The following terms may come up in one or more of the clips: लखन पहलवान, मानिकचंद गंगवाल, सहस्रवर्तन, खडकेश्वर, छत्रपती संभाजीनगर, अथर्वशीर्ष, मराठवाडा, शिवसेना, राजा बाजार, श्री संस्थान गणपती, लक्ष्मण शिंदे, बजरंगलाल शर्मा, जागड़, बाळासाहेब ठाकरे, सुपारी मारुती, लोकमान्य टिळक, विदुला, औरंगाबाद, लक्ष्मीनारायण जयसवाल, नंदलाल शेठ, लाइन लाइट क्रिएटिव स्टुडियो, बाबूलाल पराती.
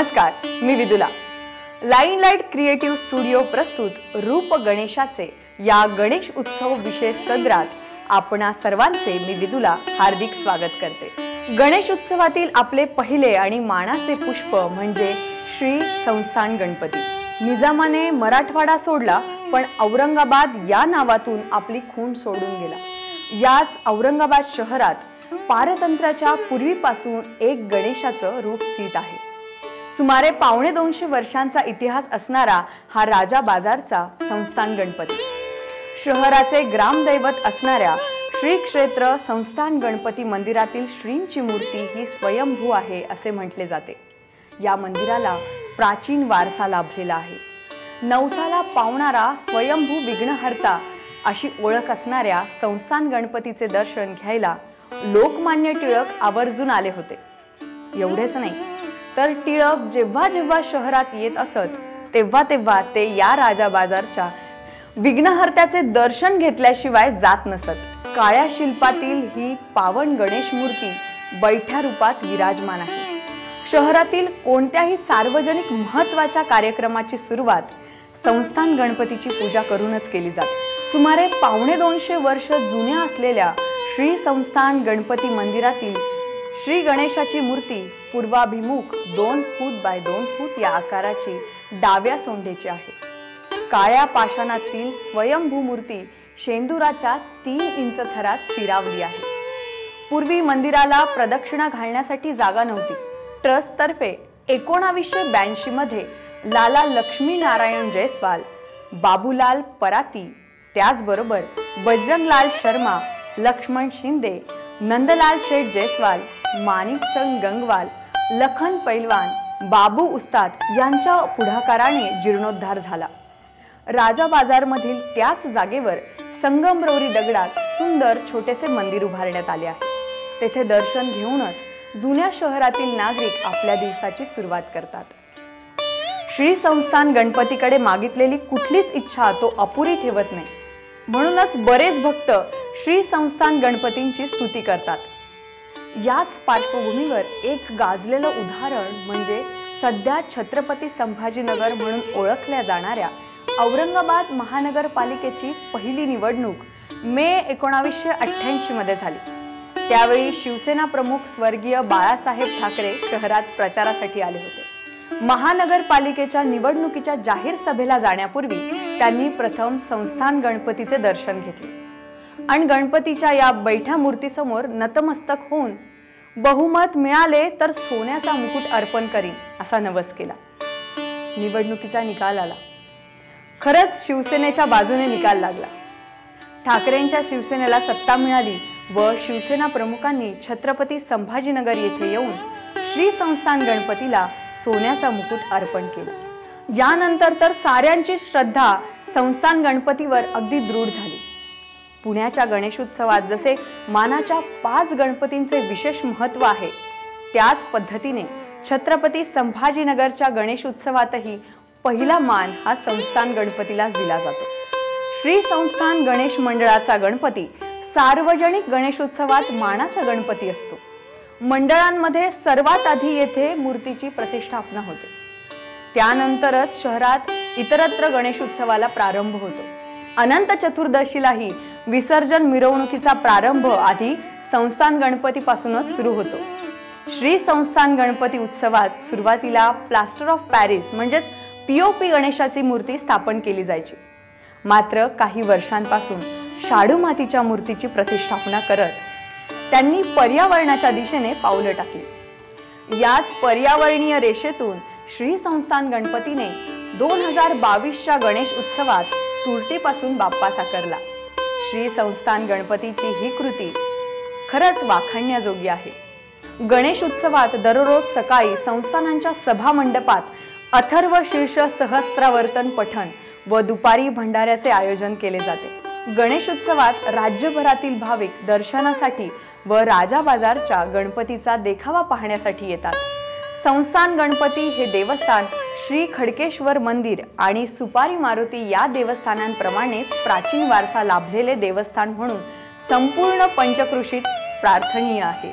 नमस्कार, मी विदुला. लाइन लाइट क्रिएटिव स्टुडियो प्रस्तुत रूप गणेशाचे या गणेश उत्सव विशेष सदरात आपणा सर्वांचे मी विदुला हार्दिक स्वागत करते. गणेश उत्सवातील आपले पहिले आणि मानाचे पुष्प म्हणजे श्री संस्थान गणपती. निजामाने मराठवाडा सोडला पण औरंगाबाद या नावातून आपली खूण सोडून गेला. याच औरंगाबाद शहरात पारतंत्र्याच्या पूर्वीपासून एक गणेशाचं रूप स्थित आहे. सुमारे पावणे 200 वर्षांचा इतिहास असणारा हा राजा बाजारचा संस्थान गणपती. शहराचे ग्रामदैवत असणाऱ्या श्री क्षेत्र संस्थान गणपती मंदिरातील श्रींची मूर्ती ही स्वयंभू आहे असे म्हटले जाते. या मंदिराला प्राचीन वारसा लाभलेला आहे. नवसाला पावणारा स्वयंभू विघ्नहर्ता अशी ओळख असणाऱ्या संस्थान गणपतीचे दर्शन घ्यायला लोकमान्य टिळक आवर्जून आले होते. एवढेच नाही तर टिळक जेव्हा जेव्हा शहरात येत असत तेव्हा तेव्हा ते या राजा बाजारच्या विघ्नहर्त्याचे दर्शन घेतल्याशिवाय जात नसत. काळ्या शिल्पातील ही पावन गणेश मूर्ती बैठ्या रूपात विराजमान आहे. शहरातील कोणत्याही सार्वजनिक महत्त्वाच्या कार्यक्रमाची सुरुवात संस्थान गणपतीची पूजा करूनच केली जाते. सुमारे पावणे 200 वर्ष जुन्या असलेल्या श्री संस्थान गणपती मंदिरातील श्री गणेशाची मूर्ती पूर्वाभिमुख 2 फूट बाय 2 फूट या आकाराची डाव्या सोंडेची आहे. काळ्या पाषाणातील स्वयंभू मूर्ती शेंदुराच्या 3 इंच थरात स्थिरावली आहे. पूर्वी मंदिराला प्रदक्षिणा घालण्यासाठी जागा नव्हती. ट्रस्टतर्फे 1982 मध्ये लाला लक्ष्मीनारायण जयसवाल, बाबूलाल पराती, त्याचबरोबर बजरंगलाल शर्मा, लक्ष्मण शिंदे, नंदलाल शेठ जयसवाल, मानिकचंद गंगवाल, लखन पहलवान, बाबू उस्ताद यांच्या पुढाकाराने जीर्णोद्धार झाला. राजा बाजारमधील त्याच जागेवर संगमरवरी दगडात सुंदर छोटेसे मंदिर उभारण्यात आले आहे. तेथे दर्शन घेऊनच जुन्या शहरातील नागरिक आपल्या दिवसाची सुरुवात करतात. श्री संस्थान गणपतीकडे मागितलेली कुठलीच इच्छा तो अपुरी ठेवत नाही. म्हणूनच बरेच भक्त श्री संस्थान गणपतींची स्तुती करतात. याच पार्श्वभूमीवर एक गाजलेलं उदाहरण म्हणजे सध्या छत्रपती संभाजीनगर म्हणून ओळखल्या जाणाऱ्या औरंगाबाद महानगरपालिकेची पहिली निवडणूक मे 1988 मध्ये झाली. त्यावेळी शिवसेना प्रमुख स्वर्गीय बाळासाहेब ठाकरे शहरात प्रचारासाठी आले होते. महानगरपालिकेच्या निवडणुकीच्या जाहीर सभेला जाण्यापूर्वी त्यांनी प्रथम संस्थान गणपतीचे दर्शन घेतले आणि गणपतीच्या या बैठ्या मूर्तीसमोर नतमस्तक होऊन बहुमत मिळाले तर सोन्याचा मुकुट अर्पण करीन असा नवस केला. निवडणुकीचा निकाल आला. खरंच शिवसेनेच्या बाजूने निकाल लागला. ठाकरेंच्या शिवसेनेला सत्ता मिळाली व शिवसेना प्रमुखांनी छत्रपती संभाजीनगर येथे येऊन श्री संस्थान गणपतीला सोन्याचा मुकुट अर्पण केला. यानंतर तर साऱ्यांची श्रद्धा संस्थान गणपतीवर अगदी दृढ झाली. पुण्याच्या गणेशोत्सवात जसे मानाच्या 5 गणपतींचे विशेष महत्त्व आहे, त्याच पद्धतीने छत्रपती संभाजीनगरच्या गणेशोत्सवातही पहिला मान हा संस्थान गणपतीलाच दिला जातो. श्री संस्थान गणेश मंडळाचा गणपती सार्वजनिक गणेशोत्सवात मानाचा गणपती असतो. मंडळांमध्ये सर्वात आधी येथे मूर्तीची प्रतिष्ठापना होते. त्यानंतरच शहरात इतरत्र गणेशोत्सवाला प्रारंभ होतो. अनंत चतुर्दशीलाही विसर्जन मिरवणुकीचा प्रारंभ आधी संस्थान गणपतीपासूनच सुरू होतो. श्री संस्थान गणपती उत्सवात सुरुवातीला प्लास्टर ऑफ पॅरिस म्हणजेच POP गणेशाची मूर्ती स्थापन केली जायची. मात्र काही वर्षांपासून शाडू मातीच्या मूर्तीची प्रतिष्ठापना करत त्यांनी पर्यावरणाच्या दिशेने पावलं टाकली. याच पर्यावरणीय रेषेतून श्री संस्थान गणपतीने 2022च्या गणेश उत्सवात तुरटीपासून बाप्पा साकारला. श्री संस्थान गणपतीची ही कृती खरंच वाखाणण्याजोगी आहे. गणेश उत्सवात दररोज सकाळी संस्थानांच्या सभामंडपात अथर्वशीर्ष सहस्रवर्तन पठण व दुपारी भंडाऱ्याचे आयोजन केले जाते. गणेश उत्सवात राज्यभरातील भाविक दर्शनासाठी व राजा बाजारच्या गणपतीचा देखावा पाहण्यासाठी येतात. संस्थान गणपती हे देवस्थान श्री खडकेश्वर मंदिर आणि सुपारी मारुती या देवस्थानांप्रमाणेच प्राचीन वारसा लाभलेले देवस्थान म्हणून संपूर्ण पंचकृषीत प्रार्थनीय आहे.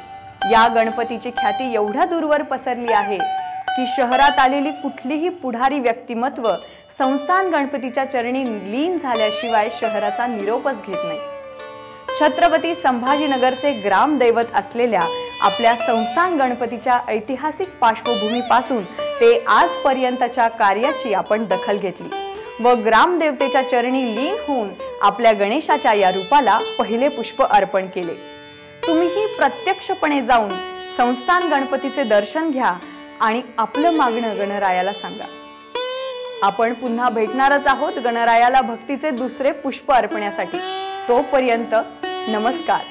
या गणपतीची ख्याती एवढ्या दूरवर पसरली आहे की शहरात आलेली कुठलीही पुढारी व्यक्तिमत्व संस्थान गणपतीच्या चरणी लीन झाल्याशिवाय शहराचा निरोपच घेत नाही. छत्रपती संभाजीनगरचे ग्रामदैवत असलेल्या आपल्या संस्थान गणपतीच्या ऐतिहासिक पार्श्वभूमीपासून ते आजपर्यंतच्या कार्याची आपण दखल घेतली व ग्रामदेवतेच्या चरणी लीन होऊन आपल्या गणेशाच्या या रूपाला पहिले पुष्प अर्पण केले. तुम्हीही प्रत्यक्षपणे जाऊन संस्थान गणपतीचे दर्शन घ्या आणि आपलं मागणं गणरायाला सांगा. आपण पुन्हा भेटणारच आहोत गणरायाला भक्तीचे दुसरे पुष्प अर्पण्यासाठी. तोपर्यंत नमस्कार.